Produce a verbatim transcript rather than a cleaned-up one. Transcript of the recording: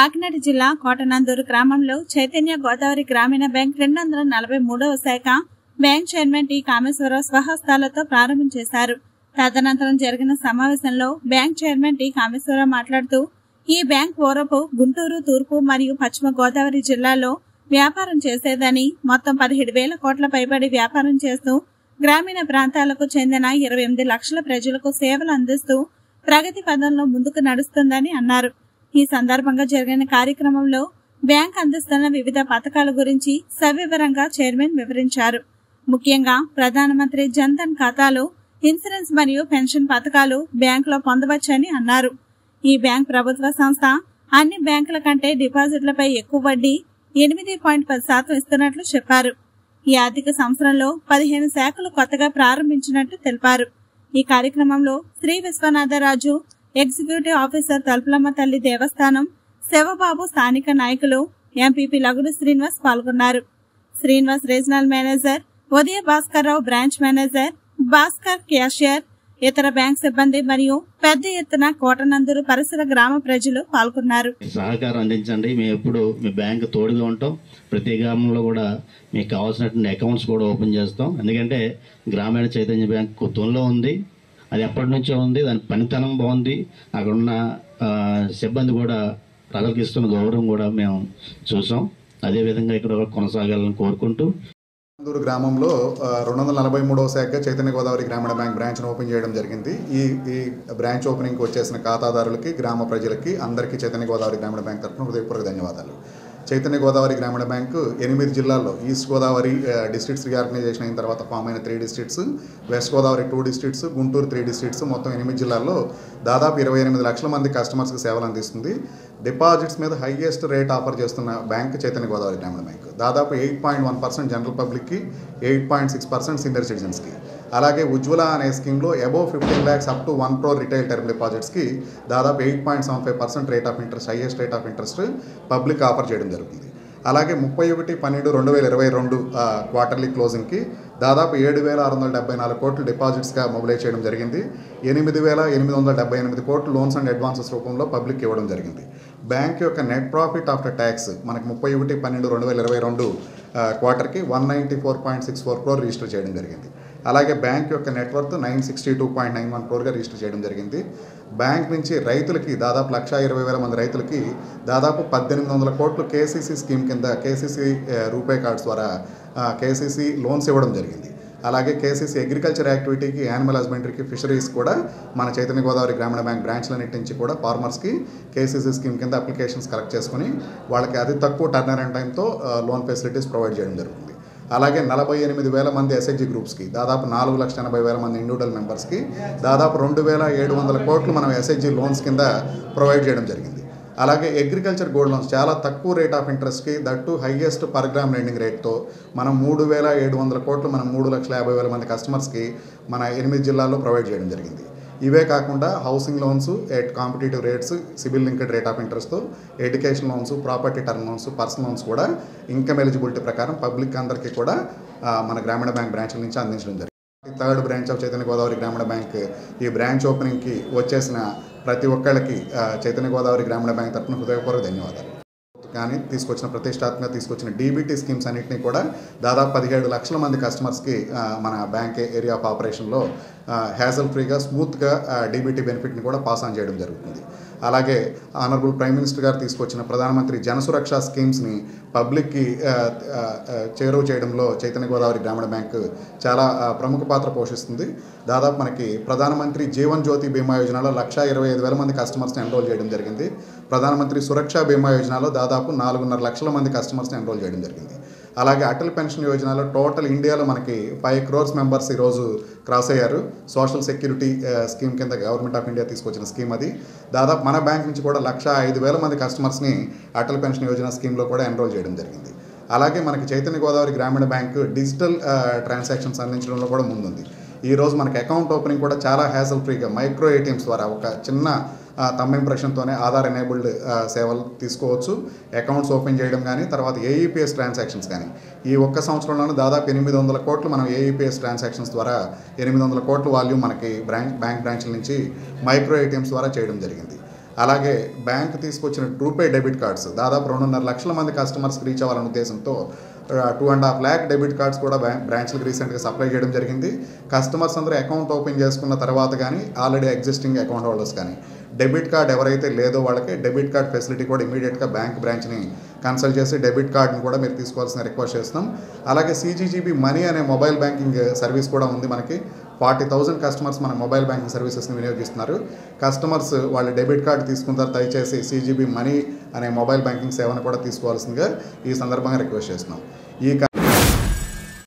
కాకినాడ జిల్లా కోటనందూరు గ్రామంలో చైతన్య గోదావరి గ్రామీణ బ్యాంక్ రెండు వందల నలభై మూడవ శాఖ బ్యాంక్ చైర్మన్ టి కామేశ్వరరావు స్వహస్తాలతో ప్రారంభం చేశారు. తదనంతరం జరిగిన సమావేశంలో బ్యాంక్ చైర్మన్ టి కామేశ్వరరావు మాట్లాడుతూ ఈ బ్యాంక్ ఓరపు గుంటూరు తూర్పు మరియు పశ్చిమ గోదావరి జిల్లాల్లో వ్యాపారం చేసేదని, మొత్తం పదిహేడు వేల కోట్ల పైబడి వ్యాపారం చేస్తూ గ్రామీణ ప్రాంతాలకు చెందిన ఇరవై ఎనిమిది లక్షల ప్రజలకు సేవలు అందిస్తూ ప్రగతి పదంలో ముందుకు నడుస్తుందని అన్నారు. ఈ సందర్భంగా జరిగిన కార్యక్రమంలో బ్యాంక్ అందిస్తున్న వివిధ పథకాల గురించి సవివరంగా చైర్మన్ వివరించారు. ముఖ్యంగా ప్రధానమంత్రి జన్ధన్ ఖాతాలో ఇన్సూరెన్స్ మరియు పెన్షన్ పథకాలు బ్యాంకులో పొందవచ్చని అన్నారు. ఈ బ్యాంక్ ప్రభుత్వ సంస్థ, అన్ని బ్యాంకుల కంటే డిపాజిట్లపై ఎక్కువ వడ్డీ ఎనిమిది పాయింట్ పది శాతం ఇస్తున్నట్లు చెప్పారు. ఈ ఆర్థిక సంవత్సరంలో పదిహేను శాఖలు కొత్తగా ప్రారంభించినట్లు తెలిపారు. ఈ కార్యక్రమంలో శ్రీ విశ్వనాథరాజు ఎగ్జిక్యూటివ్ ఆఫీసర్, తలుపులమ్మ తల్లి దేవస్థానం, శివబాబు, స్థానిక నాయకులు, ఎంపీపీ లగుడు శ్రీనివాస్ పాల్గొన్నారు. Srinivas regional manager, Udaya Bhaskar Rao branch manager, Bhaskar cashier, ఇతర బ్యాంక్ సిబ్బంది మరియు పెద్ద ఎత్తున కోటనందూరు పరిసర గ్రామ ప్రజలు పాల్గొన్నారు. సహకారం అందించండి, మేము ఎప్పుడు మీ బ్యాంకు తోడుగా ఉంటాం. ప్రతి గ్రామంలో కూడా మీకు కావాల్సినటువంటి అకౌంట్స్ కూడా ఓపెన్ చేస్తాం. ఎందుకంటే గ్రామీణ చైతన్య బ్యాంక్ కొత్తలో ఉంది, అది ఎప్పటి నుంచో ఉంది, దాని పనితనం బాగుంది. అక్కడ ఉన్న సిబ్బంది కూడా ప్రజలకు ఇస్తున్న గౌరవం కూడా మేము చూసాం. అదేవిధంగా ఇక్కడ కొనసాగాలని కోరుకుంటూ నందూరు గ్రామంలో రెండు వందల నలభై మూడవ శాఖ చైతన్య గోదావరి గ్రామీణ బ్యాంక్ బ్రాంచ్ను ఓపెన్ చేయడం జరిగింది. ఈ ఈ బ్రాంచ్ ఓపెనింగ్కి వచ్చేసిన ఖాతాదారులకి, గ్రామ ప్రజలకి అందరికీ చైతన్య గోదావరి గ్రామీణ బ్యాంక్ తరఫున హృదయపూర్వక ధన్యవాదాలు. చైతన్య గోదావరి గ్రామీణ బ్యాంకు ఎనిమిది జిల్లాల్లో, ఈస్ట్ గోదావరి డిస్ట్రిక్ట్స్ రీఆర్గనైజేషన్ అయిన తర్వాత ఫామ్ అయిన three districts, west Godavari two districts, Guntur three districts, మొత్తం ఎనిమిది జిల్లాల్లో దాదాపు ఇరవై ఎనిమిది లక్షల మంది కస్టమర్స్కి సేవలు అందిస్తుంది. డిపాజిట్స్ మీద హైయెస్ట్ రేట్ ఆఫర్ చేస్తున్న బ్యాంక్ చైతన్య గోదావరి గ్రామీణ బ్యాంక్. దాదాపు eight point one percent general పబ్లిక్కి, eight point six percent senior సిటిజన్స్కి, అలాగే ఉజ్వల అనే స్కీమ్లో above fifteen lakhs up to one crore retail term డిపాజిట్స్కి దాదాపు eight point seven five percent rate of interest, highest rate of interest public offer చేయడం జరుగుతుంది. అలాగే ముప్పై ఒకటి పన్నెండు రెండు వేల ఇరవై రెండు క్వార్టర్లీ క్లోజింగ్కి దాదాపు ఏడు వేల ఆరు వందల డెబ్బై నాలుగు కోట్లు డిపాజిట్స్గా మొబిలైజ్ చేయడం జరిగింది. ఎనిమిది వేల ఎనిమిది వందల డెబ్బై ఎనిమిది కోట్లు లోన్స్ అండ్ అడ్వాన్సెస్ రూపంలో పబ్లిక్ ఇవ్వడం జరిగింది. బ్యాంక్ యొక్క నెట్ ప్రాఫిట్ ఆఫ్టర్ ట్యాక్స్ మనకు ముప్పై ఒకటి పన్నెండు రెండు వేల ఇరవై రెండు క్వార్టర్కి one ninety four point six four crore register చేయడం జరిగింది. అలాగే బ్యాంక్ యొక్క net worth nine sixty two point nine one క్రోర్గా రిజిస్టర్ చేయడం జరిగింది. బ్యాంక్ నుంచి రైతులకి దాదాపు లక్ష ఇరవై వేల మంది రైతులకి దాదాపు పద్దెనిమిది వందల కోట్లు కేసీసీ స్కీమ్ కింద, కేసీసీ రూపే కార్డ్స్ ద్వారా కేసీసీ లోన్స్ ఇవ్వడం జరిగింది. అలాగే కేసీసీ అగ్రికల్చర్ యాక్టివిటీకి, యానిమల్ హస్బెండరీకి, ఫిషరీస్ కూడా మన చైతన్య గోదావరి గ్రామీణ బ్యాంక్ బ్రాంచ్లన్నిటి నుంచి కూడా ఫార్మర్స్కి కేసీసీ స్కీమ్ కింద అప్లికేషన్స్ కలెక్ట్ చేసుకుని వాళ్ళకి అతి తక్కువ టర్నరౌండ్ టైంతో లోన్ ఫెసిలిటీస్ ప్రొవైడ్ చేయడం జరుగుతుంది. అలాగే నలభై ఎనిమిది వేల మంది ఎస్హెచ్జి గ్రూప్స్కి, దాదాపు నాలుగు లక్షల ఎనభై వేల మంది ఇండివిడ్యువల్ మెంబర్స్కి దాదాపు రెండు వేల ఏడు వందల కోట్లు మనం ఎస్హెచ్జి లోన్స్ కింద ప్రొవైడ్ చేయడం జరిగింది. అలాగే అగ్రికల్చర్ గోల్డ్ లోన్స్ చాలా తక్కువ రేట్ ఆఫ్ ఇంట్రెస్ట్కి, that highest per gram lending రేట్తో మనం మూడు వేల ఏడు వందల కోట్లు మనం మూడు లక్షల యాభై వేల మంది కస్టమర్స్కి మన ఎనిమిది జిల్లాల్లో ప్రొవైడ్ చేయడం జరిగింది. ఇవే కాకుండా housing loans at competitive rates, CIBIL linked rate of ఇంట్రెస్ట్తో, education loans, property term loans, personal loans కూడా ఇన్కమ్ ఎలిజిబిలిటీ ప్రకారం పబ్లిక్ అందరికీ కూడా మన గ్రామీణ బ్యాంక్ బ్రాంచ్ల నుంచి అందించడం జరిగింది. Third branch of Chaitanya Godavari Grameena bank ఈ బ్రాంచ్ ఓపెనింగ్కి వచ్చేసిన ప్రతి ఒక్కళ్ళకి చైతన్య గోదావరి గ్రామీణ బ్యాంక్ తరఫున హృదయపూర్వక ధన్యవాదాలు. కానీ తీసుకొచ్చిన ప్రతిష్టాత్మకంగా తీసుకొచ్చిన డీబీటీ స్కీమ్స్ అన్నింటినీ కూడా దాదాపు పదిహేడు లక్షల మంది కస్టమర్స్కి మన బ్యాంక్ ఏరియా ఆఫ్ ఆపరేషన్లో హ్యాజల్ ఫ్రీగా, స్మూత్గా డీబీటీ బెనిఫిట్ని కూడా పాస్ ఆన్ చేయడం జరుగుతుంది. అలాగే ఆనరబుల్ ప్రైమ్ మినిస్టర్ గారు తీసుకొచ్చిన ప్రధానమంత్రి జనసురక్ష స్కీమ్స్ని పబ్లిక్కి చేరువ చేయడంలో చైతన్య గోదావరి గ్రామీణ బ్యాంక్ చాలా ప్రముఖ పాత్ర పోషిస్తుంది. దాదాపు మనకి ప్రధానమంత్రి జీవన్ జ్యోతి బీమా యోజనలో లక్ష ఇరవై ఐదు వేల మంది కస్టమర్స్ని ఎన్రోల్ చేయడం జరిగింది. ప్రధానమంత్రి సురక్ష బీమా యోజనలో దాదాపు నాలుగున్నర లక్షల మంది కస్టమర్స్ని ఎన్రోల్ చేయడం జరిగింది. అలాగే అటల్ పెన్షన్ యోజనలో టోటల్ ఇండియాలో మనకి ఫైవ్ క్రోర్స్ మెంబర్స్ ఈరోజు క్రాస్ అయ్యారు. సోషల్ సెక్యూరిటీ స్కీమ్ కింద గవర్నమెంట్ ఆఫ్ ఇండియా తీసుకొచ్చిన స్కీమ్ అది. దాదాపు మన బ్యాంక్ నుంచి కూడా లక్ష ఐదు వేల మంది కస్టమర్స్ని అటల్ పెన్షన్ యోజన స్కీమ్లో కూడా ఎన్రోల్ చేయడం జరిగింది. అలాగే మనకి Chaitanya Godavari Grameena bank digital transactions అందించడంలో కూడా ముందుంది. ఈరోజు మనకి అకౌంట్ ఓపెనింగ్ కూడా చాలా హ్యాసల్ ఫ్రీగా మైక్రో ఏటీఎమ్స్ ద్వారా ఒక చిన్న తమ్ ఇంప్రెషన్తోనే ఆధార్ ఎనేబుల్డ్ సేవలు తీసుకోవచ్చు. అకౌంట్స్ ఓపెన్ చేయడం కానీ, తర్వాత ఏఈపీఎస్ ట్రాన్సాక్షన్స్ కానీ, ఈ ఒక్క సంవత్సరంలోనే దాదాపు ఎనిమిది వందల కోట్లు మనం ఏఈపీఎస్ ట్రాన్సాక్షన్స్ ద్వారా ఎనిమిది వందల కోట్ల వాల్యూమ్ మనకి బ్రాంచ్ బ్యాంక్ బ్రాంచ్ల నుంచి మైక్రో ఏటీఎమ్స్ ద్వారా చేయడం జరిగింది. అలాగే బ్యాంక్ తీసుకొచ్చిన రూపే డెబిట్ కార్డ్స్ దాదాపు రెండున్నర లక్షల మంది కస్టమర్స్కి రీచ్ అవ్వాలనే ఉద్దేశంతో two and half lakh debit cards కూడా బ్రాంచ్లకు రీసెంట్గా సప్లై చేయడం జరిగింది. కస్టమర్స్ అందరూ అకౌంట్ ఓపెన్ చేసుకున్న తర్వాత కానీ ఆల్రెడీ ఎగ్జిస్టింగ్ అకౌంట్ హోల్డర్స్ కానీ డెబిట్ కార్డ్ ఎవరైతే లేదో వాళ్ళకి డెబిట్ కార్డ్ ఫెసిలిటీ కూడా ఇమీడియట్గా బ్యాంక్ బ్రాంచ్ని కన్సల్ట్ చేసి డెబిట్ కార్డ్ని కూడా మీరు తీసుకోవాల్సిన రిక్వెస్ట్ చేస్తున్నాం. అలాగే సీజీజీబీ మనీ అనే మొబైల్ బ్యాంకింగ్ సర్వీస్ కూడా ఉంది. మనకి ఫార్టీ థౌజండ్ కస్టమర్స్ మన మొబైల్ బ్యాంకింగ్ సర్వీసెస్ని వినియోగిస్తున్నారు. కస్టమర్స్ వాళ్ళు డెబిట్ కార్డు తీసుకుంటారు, దయచేసి సీజీబీ మనీ అనే మొబైల్ బ్యాంకింగ్ సేవను కూడా తీసుకోవాల్సిందిగా ఈ సందర్భంగా రిక్వెస్ట్ చేస్తున్నాం. ఈ